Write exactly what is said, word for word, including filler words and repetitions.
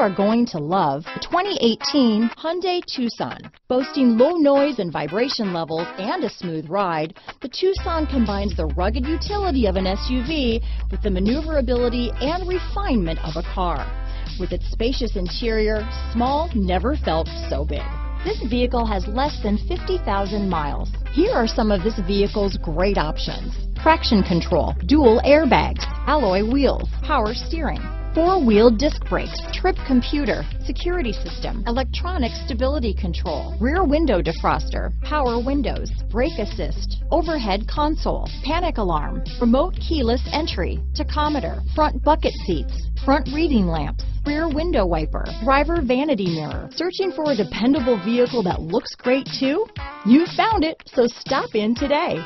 are going to love the twenty eighteen Hyundai Tucson. Boasting low noise and vibration levels and a smooth ride, the Tucson combines the rugged utility of an S U V with the maneuverability and refinement of a car. With its spacious interior, small never felt so big. This vehicle has less than fifty thousand miles. Here are some of this vehicle's great options: traction control, dual airbags, alloy wheels, power steering, four-wheel disc brakes, trip computer, security system, electronic stability control, rear window defroster, power windows, brake assist, overhead console, panic alarm, remote keyless entry, tachometer, front bucket seats, front reading lamps, rear window wiper, driver vanity mirror. Searching for a dependable vehicle that looks great too? You found it, so stop in today.